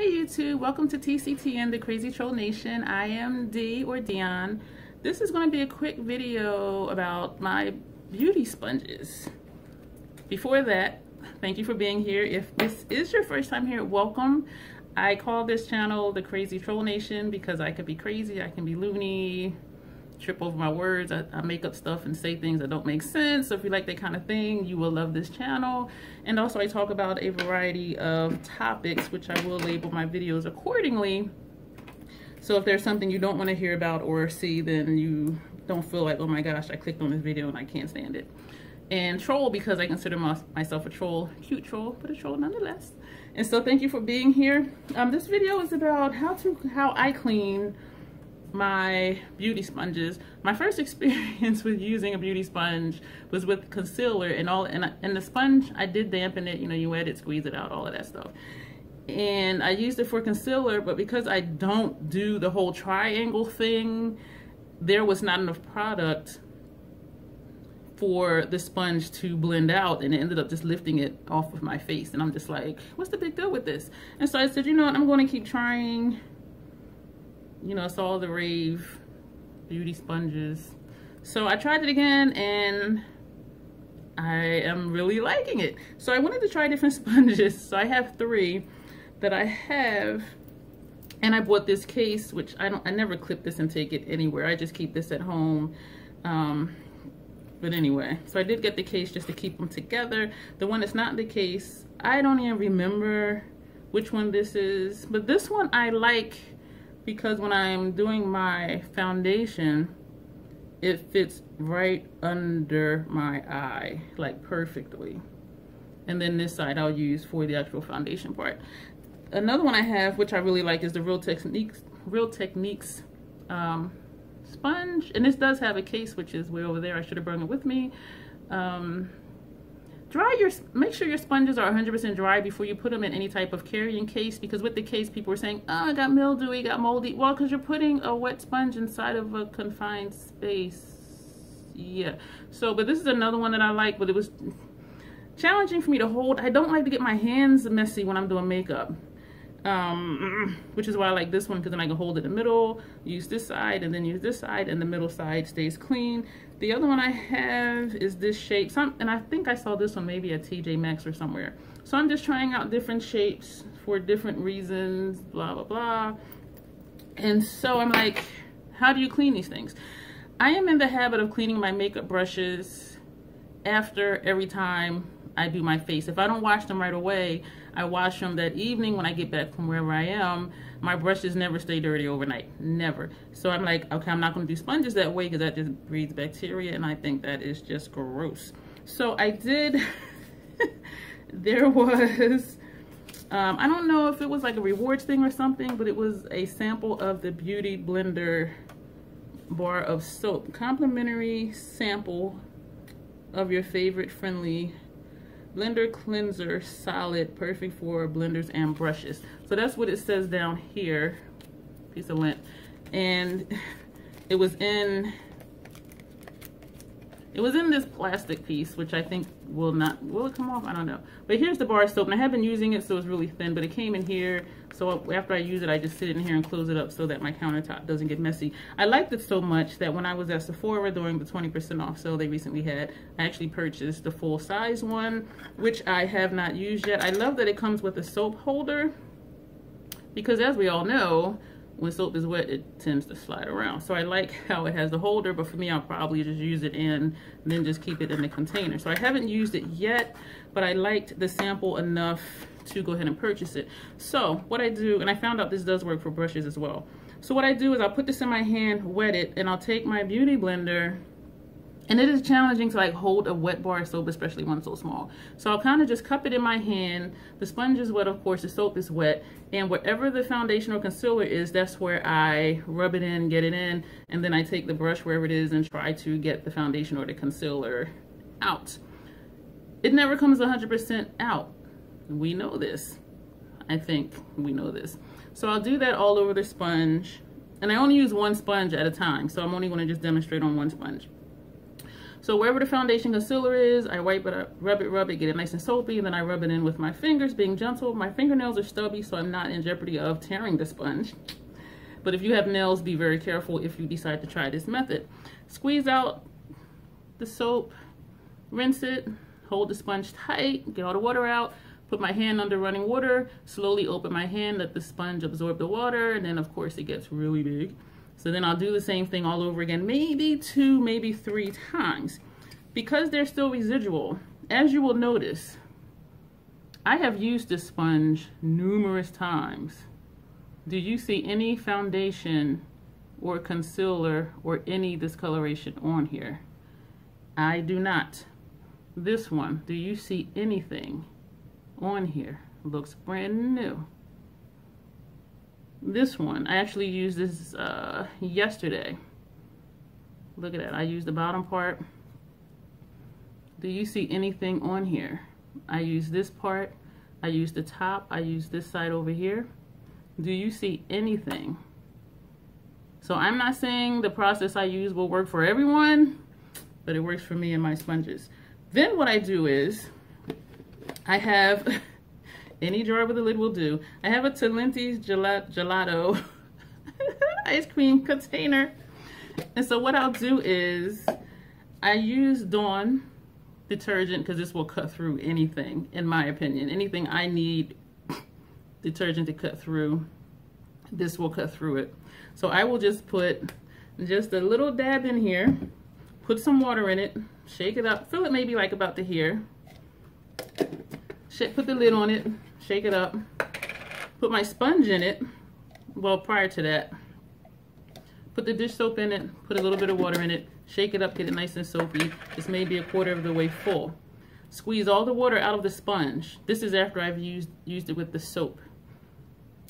Hey YouTube, welcome to TCTN, The Crazy Troll Nation. I am Dee or Dion. This is going to be a quick video about my beauty sponges. Before that, thank you for being here. If this is your first time here, welcome. I call this channel The Crazy Troll Nation because I could be crazy, I can be loony, trip over my words, I make up stuff and say things that don't make sense. So if you like that kind of thing, you will love this channel. And also I talk about a variety of topics, which I will label my videos accordingly. So if there's something you don't want to hear about or see, then you don't feel like, oh my gosh, I clicked on this video and I can't stand it. And troll, because I consider myself a troll, cute troll, but a troll nonetheless. And so thank you for being here. This video is about how I clean my beauty sponges. My first experience with using a beauty sponge was with concealer and all, and the sponge, I did dampen it, you know, you wet it, squeeze it out, all of that stuff. And I used it for concealer, but because I don't do the whole triangle thing, there was not enough product for the sponge to blend out, and it ended up just lifting it off of my face. And I'm just like, what's the big deal with this? And so I said, you know what, I'm going to keep trying. You know, it's all the rave beauty sponges. So I tried it again and I am really liking it. So I wanted to try different sponges. So I have three that I have, and I bought this case, which I never clip this and take it anywhere. I just keep this at home. But anyway, so I did get the case just to keep them together. The one that's not the case, I don't even remember which one this is, but this one I like because when I'm doing my foundation, it fits right under my eye, like perfectly. And then this side I'll use for the actual foundation part. Another one I have, which I really like, is the Real Techniques sponge. And this does have a case, which is way over there. I should have brought it with me. Make sure your sponges are 100% dry before you put them in any type of carrying case, because with the case, people were saying, oh, it got mildewy, it got moldy. Well, because you're putting a wet sponge inside of a confined space. Yeah. So, but this is another one that I like, but it was challenging for me to hold. I don't like to get my hands messy when I'm doing makeup, which is why I like this one, because then I can hold it in the middle, use this side, and then use this side, and the middle side stays clean. The other one I have is this shape, and I think I saw this one maybe at TJ Maxx or somewhere. So I'm just trying out different shapes for different reasons, blah, blah, blah. And so I'm like, how do you clean these things? I am in the habit of cleaning my makeup brushes after every time I do my face. If I don't wash them right away, I wash them that evening when I get back from wherever I am. My brushes never stay dirty overnight, never. So I'm like, okay, I'm not gonna do sponges that way because that just breeds bacteria, and I think that is just gross. So I did, there was, I don't know if it was like a rewards thing or something, but it was a sample of the Beauty Blender bar of soap. Complimentary sample of your favorite friendly blender cleanser, solid, perfect for blenders and brushes. So that's what it says down here, piece of lint. And it was in this plastic piece, which I think will it come off? I don't know. But here's the bar of soap, and I have been using it, so it's really thin, but it came in here. So after I use it, I just sit in here and close it up so that my countertop doesn't get messy. I liked it so much that when I was at Sephora during the 20% off sale they recently had, I actually purchased the full size one, which I have not used yet. I love that it comes with a soap holder, because as we all know, when soap is wet, it tends to slide around. So I like how it has the holder, but for me, I'll probably just use it in, and then just keep it in the container. So I haven't used it yet, but I liked the sample enough to go ahead and purchase it. So what I do, and I found out this does work for brushes as well. So what I do is I'll put this in my hand, wet it, and I'll take my Beauty Blender, and it is challenging to like hold a wet bar of soap, especially one so small. So I'll kind of just cup it in my hand. The sponge is wet, of course, the soap is wet, and wherever the foundation or concealer is, that's where I rub it in, get it in, and then I take the brush wherever it is and try to get the foundation or the concealer out. It never comes 100% out. We know this. I think we know this. So I'll do that all over the sponge, and I only use one sponge at a time, so I'm only gonna just demonstrate on one sponge. So wherever the foundation concealer is, I wipe it up, rub it, get it nice and soapy, and then I rub it in with my fingers, being gentle. My fingernails are stubby, so I'm not in jeopardy of tearing the sponge. But if you have nails, be very careful if you decide to try this method. Squeeze out the soap, rinse it, hold the sponge tight, get all the water out, put my hand under running water, slowly open my hand, let the sponge absorb the water, and then of course it gets really big. So then I'll do the same thing all over again, maybe 2, maybe 3 times. Because they're still residual, as you will notice, I have used this sponge numerous times. Do you see any foundation or concealer or any discoloration on here? I do not. This one, do you see anything on here? Looks brand new. This one, I actually used this yesterday. Look at that, I used the bottom part. Do you see anything on here? I used this part, I used the top, I used this side over here. Do you see anything? So I'm not saying the process I use will work for everyone, but it works for me and my sponges. Then what I do is, I have any jar with a lid will do. I have a Talenti's gelato ice cream container. And so what I'll do is I use Dawn detergent because this will cut through anything, in my opinion. Anything I need detergent to cut through, this will cut through it. So I will just put just a little dab in here, put some water in it, shake it up, fill it maybe like about to here. Put the lid on it, shake it up, put my sponge in it, well prior to that, put the dish soap in it, put a little bit of water in it, shake it up, get it nice and soapy. It's maybe 1/4 of the way full. Squeeze all the water out of the sponge. This is after I've used it with the soap.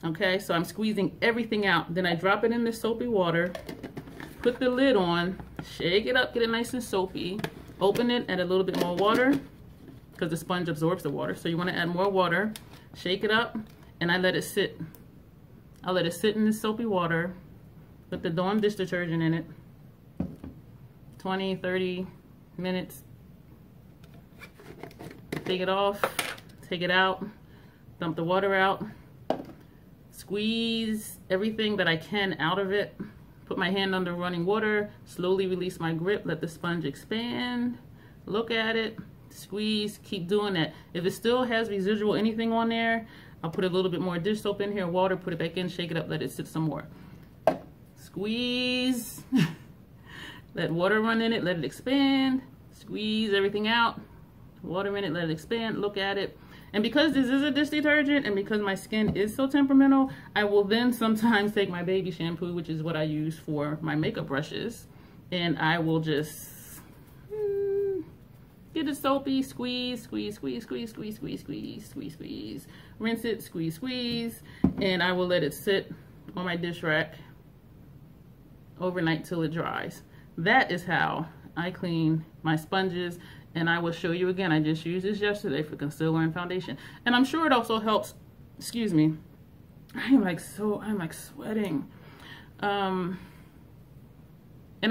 Okay, so I'm squeezing everything out. Then I drop it in the soapy water, put the lid on, shake it up, get it nice and soapy, open it, add a little bit more water, because the sponge absorbs the water. So you want to add more water, shake it up, and I let it sit. I'll let it sit in the soapy water, put the Dawn dish detergent in it, 20, 30 minutes. Take it off, take it out, dump the water out, squeeze everything that I can out of it, put my hand under running water, slowly release my grip, let the sponge expand, look at it, squeeze, keep doing that. If it still has residual anything on there, I'll put a little bit more dish soap in here, water, put it back in, shake it up, let it sit some more. Squeeze, let water run in it, let it expand, squeeze everything out, water in it, let it expand, look at it. And because this is a dish detergent and because my skin is so temperamental, I will then sometimes take my baby shampoo, which is what I use for my makeup brushes, and I will just get it soapy, squeeze, squeeze, squeeze, squeeze, squeeze, squeeze, squeeze, squeeze, squeeze, rinse it, squeeze, squeeze, and I will let it sit on my dish rack overnight till it dries. That is how I clean my sponges, and I will show you again. I just used this yesterday for concealer and foundation, and I'm sure it also helps. Excuse me, I'm like sweating. And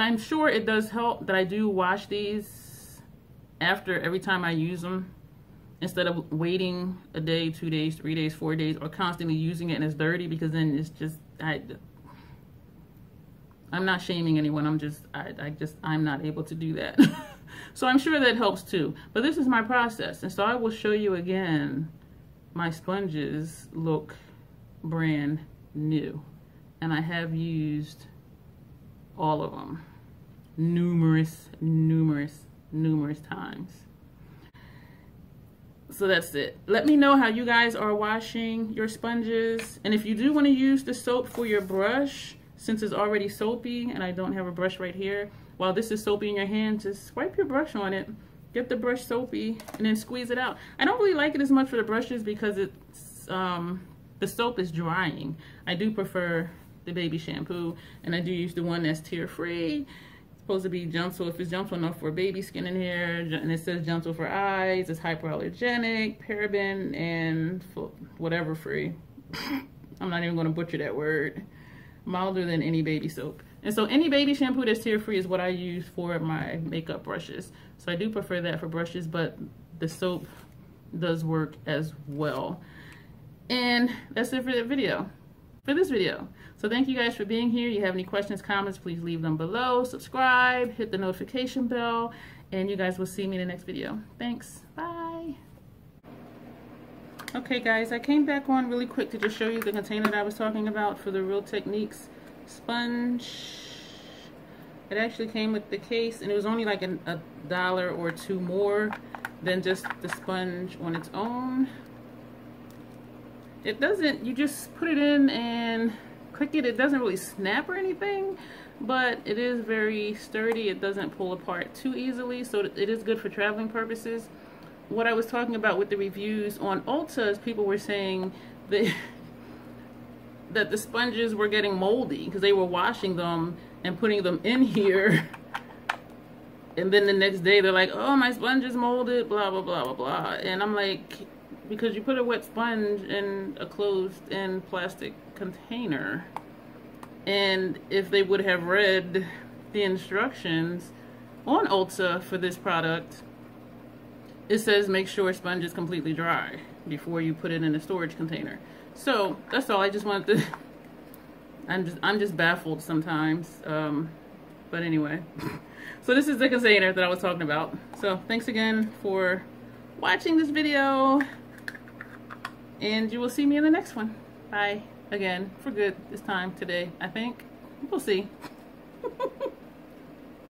I'm sure it does help that I do wash these after every time I use them, instead of waiting a day, 2 days, 3 days, 4 days, or constantly using it and it's dirty, because then it's just, I'm not shaming anyone, I'm not able to do that. So I'm sure that helps too, but this is my process. And so I will show you again, my sponges look brand new, and I have used all of them numerous times. So that's it. Let me know how you guys are washing your sponges, and if you do want to use the soap for your brush, since it's already soapy and I don't have a brush right here, while this is soapy in your hand, just wipe your brush on it, get the brush soapy, and then squeeze it out. I don't really like it as much for the brushes because it's the soap is drying. I do prefer the baby shampoo, and I do use the one that's tear free. Supposed to be gentle. If it's gentle enough for baby skin and hair, and it says gentle for eyes, it's hypoallergenic, paraben, and whatever free. I'm not even going to butcher that word. Milder than any baby soap. And so any baby shampoo that's tear free is what I use for my makeup brushes. So I do prefer that for brushes, but the soap does work as well. And that's it for the video, for this video. So thank you guys for being here. If you have any questions, comments, please leave them below. Subscribe, hit the notification bell, and you guys will see me in the next video. Thanks, bye. Okay guys, I came back on really quick to just show you the container that I was talking about for the Real Techniques sponge. It actually came with the case, and it was only like a dollar or two more than just the sponge on its own. It doesn't, you just put it in and click it, it doesn't really snap or anything, but it is very sturdy. It doesn't pull apart too easily, so it is good for traveling purposes. What I was talking about with the reviews on Ulta is people were saying that the sponges were getting moldy because they were washing them and putting them in here. And then the next day they're like, oh, my sponge is molded, blah, blah, blah, blah, blah. And I'm like, because you put a wet sponge in a closed-in plastic container. And if they would have read the instructions on Ulta for this product, it says make sure sponge is completely dry before you put it in a storage container. So that's all. I just wanted to, I'm just baffled sometimes. But anyway, so this is the container that I was talking about. So thanks again for watching this video, and you will see me in the next one. Bye again, for good this time, today, I think. We'll see.